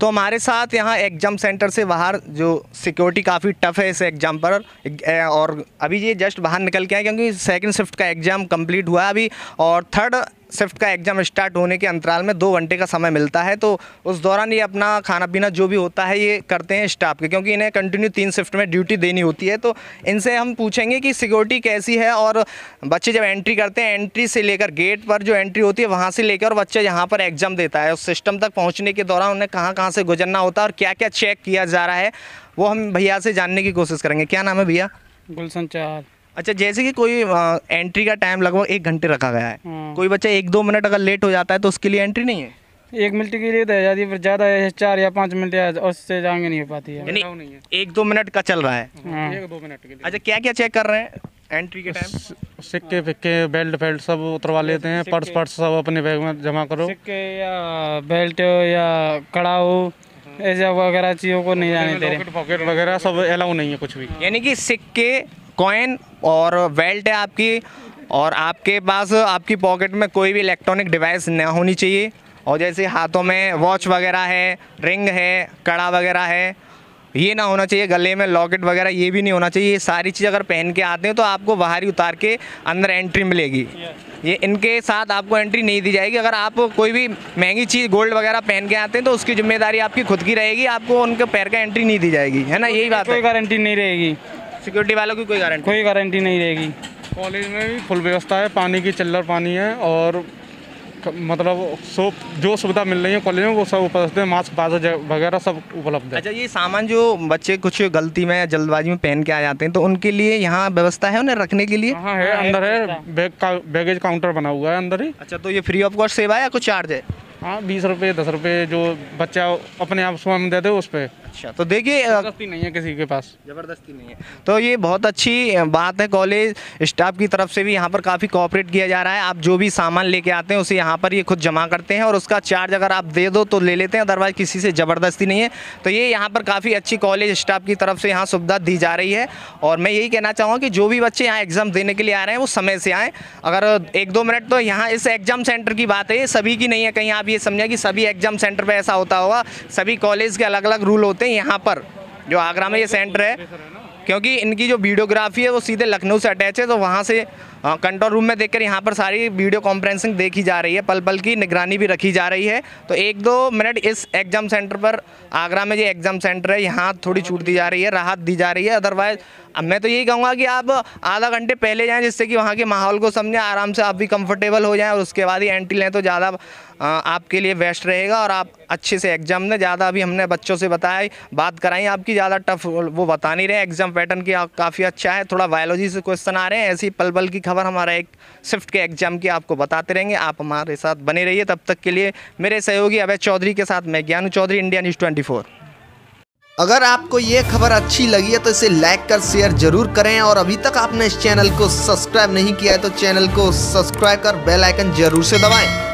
तो हमारे साथ यहाँ एग्ज़ाम सेंटर से बाहर जो सिक्योरिटी काफ़ी टफ़ है इस एग्ज़ाम पर, और अभी ये जस्ट बाहर निकल के आए क्योंकि सेकंड शिफ्ट का एग्ज़ाम कंप्लीट हुआ है अभी और थर्ड शिफ्ट का एग्ज़ाम स्टार्ट होने के अंतराल में 2 घंटे का समय मिलता है। तो उस दौरान ये अपना खाना पीना जो भी होता है ये करते हैं स्टाफ के, क्योंकि इन्हें कंटिन्यू 3 शिफ्ट में ड्यूटी देनी होती है। तो इनसे हम पूछेंगे कि सिक्योरिटी कैसी है और बच्चे जब एंट्री करते हैं, एंट्री से लेकर गेट पर जो एंट्री होती है वहाँ से लेकर बच्चे यहाँ पर एग्ज़ाम देता है, उस सिस्टम तक पहुँचने के दौरान उन्हें कहाँ कहाँ से गुजरना होता है और क्या क्या चेक किया जा रहा है, वो हम भैया से जानने की कोशिश करेंगे। क्या नाम है भैया? गुलशन चाह। अच्छा, जैसे कि कोई एंट्री का टाइम लगभग 1 घंटे रखा गया है, कोई बच्चा 1-2 मिनट अगर लेट हो जाता है तो उसके लिए एंट्री नहीं है? 1 मिनट की लेट है जाती है, फिर ज़्यादा 4 या 5 मिनट और उससे जाएंगे नहीं हो पाती है। नहीं, 1-2 मिनट का चल रहा है, 1-2 मिनट के लिए। अच्छा, क्या क्या चेक कर रहे हैं एंट्री के टाइम? सिक्के फिक्के बेल्ट फेल्ट सब उतरवा लेते हैं, पर्स सब अपने बैग में जमा करो, सिक्के या बेल्ट या कड़ा हो ऐसा वगैरह चीज़ों को नहीं जाने दे रहे, पॉकेट वगैरह सब अलाउ नहीं है कुछ भी। यानी कि सिक्के, कॉइन और बेल्ट है आपकी, और आपके पास आपकी पॉकेट में कोई भी इलेक्ट्रॉनिक डिवाइस ना होनी चाहिए, और जैसे हाथों में वॉच वगैरह है, रिंग है, कड़ा वगैरह है, ये ना होना चाहिए, गले में लॉकेट वगैरह ये भी नहीं होना चाहिए। ये सारी चीज़ अगर पहन के आते हैं तो आपको बाहर ही उतार के अंदर एंट्री मिलेगी, ये इनके साथ आपको एंट्री नहीं दी जाएगी। अगर आप कोई भी महंगी चीज़ गोल्ड वगैरह पहन के आते हैं तो उसकी जिम्मेदारी आपकी खुद की रहेगी, आपको उनके पैर का एंट्री नहीं दी जाएगी, है ना? यही बात है, गारंटी नहीं रहेगी सिक्योरिटी वालों की, कोई गारंटी नहीं रहेगी। कॉलेज में भी फुल व्यवस्था है, पानी की चिल्लर पानी है और मतलब सोप जो सुविधा मिल रही है कॉलेज में वो सब उपलब्ध है, मास्क वगैरह सब उपलब्ध है। अच्छा, ये सामान जो बच्चे कुछ गलती में या जल्दबाजी में पहन के आ जाते हैं तो उनके लिए यहाँ व्यवस्था है उन्हें रखने के लिए? हाँ है, अंदर है, बैग का बैगेज काउंटर बना हुआ है अंदर ही। अच्छा, तो ये फ्री ऑफ कॉस्ट सेवा है या कुछ चार्ज है? हाँ, 20 रुपये 10 रुपये जो बच्चा अपने आप स्वयं दे दे उस पर। अच्छा, तो देखिए जबरदस्ती नहीं है किसी के पास, ज़बरदस्ती नहीं है, तो ये बहुत अच्छी बात है। कॉलेज स्टाफ की तरफ से भी यहाँ पर काफ़ी कोऑपरेट किया जा रहा है, आप जो भी सामान लेके आते हैं उसे यहाँ पर ये खुद जमा करते हैं और उसका चार्ज अगर आप दे दो तो ले लेते हैं, अदरवाइज़ किसी से ज़बरदस्ती नहीं है। तो ये यहाँ पर काफ़ी अच्छी कॉलेज स्टाफ की तरफ से यहाँ सुविधा दी जा रही है, और मैं यही कहना चाहूँगा कि जो भी बच्चे यहाँ एग्ज़ाम देने के लिए आ रहे हैं वो समय से आएँ। अगर 1-2 मिनट, तो यहाँ इस एग्ज़ाम सेंटर की बात है, ये सभी की नहीं है, कहीं आप ये समझें कि सभी एग्ज़ाम सेंटर पर ऐसा होता होगा, सभी कॉलेज के अलग अलग रूल होते हैं। यहाँ पर जो आगरा में ये सेंटर है, क्योंकि इनकी जो वीडियोग्राफी है वो सीधे लखनऊ से अटैच है, तो वहाँ से कंट्रोल रूम में देखकर यहाँ पर सारी वीडियो कॉन्फ्रेंसिंग देखी जा रही है, पल पल की निगरानी भी रखी जा रही है। तो 1-2 मिनट इस एग्ज़ाम सेंटर पर, आगरा में जो एग्ज़ाम सेंटर है यहाँ थोड़ी छूट दी जा रही है, राहत दी जा रही है, अदरवाइज़ अब मैं तो यही कहूँगा कि आप आधा घंटे पहले जाएँ, जिससे कि वहाँ के माहौल को समझें, आराम से आप भी कंफर्टेबल हो जाएँ और उसके बाद ही एंट्री लें तो ज़्यादा आपके लिए बेस्ट रहेगा और आप अच्छे से एग्ज़ाम दें। ज़्यादा अभी हमने बच्चों से बताया, बात कराई आपकी, ज़्यादा टफ वो बता नहीं रहे, एग्ज़ाम पैटर्न की काफ़ी अच्छा है, थोड़ा बायोलॉजी से क्वेश्चन आ रहे हैं, ऐसी पल पल की खबर हमारा एक शिफ्ट के एग्ज़ाम की आपको बताते रहेंगे, आप हमारे साथ बने रहिए। तब तक के लिए मेरे सहयोगी अभय चौधरी के साथ मैं ज्ञानू चौधरी, इंडिया न्यूज़ 24। अगर आपको ये खबर अच्छी लगी है तो इसे लाइक कर शेयर जरूर करें, और अभी तक आपने इस चैनल को सब्सक्राइब नहीं किया है तो चैनल को सब्सक्राइब कर बेल आइकन जरूर से दबाएँ।